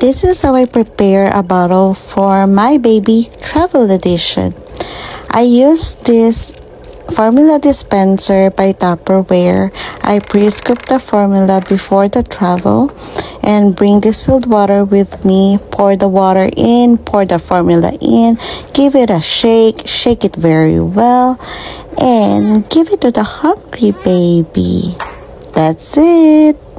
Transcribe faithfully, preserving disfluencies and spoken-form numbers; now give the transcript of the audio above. This is how I prepare a bottle for my baby travel edition. I use this formula dispenser by Tupperware. I pre-scoop the formula before the travel and bring distilled water with me. Pour the water in, pour the formula in, give it a shake, shake it very well, and give it to the hungry baby. That's it.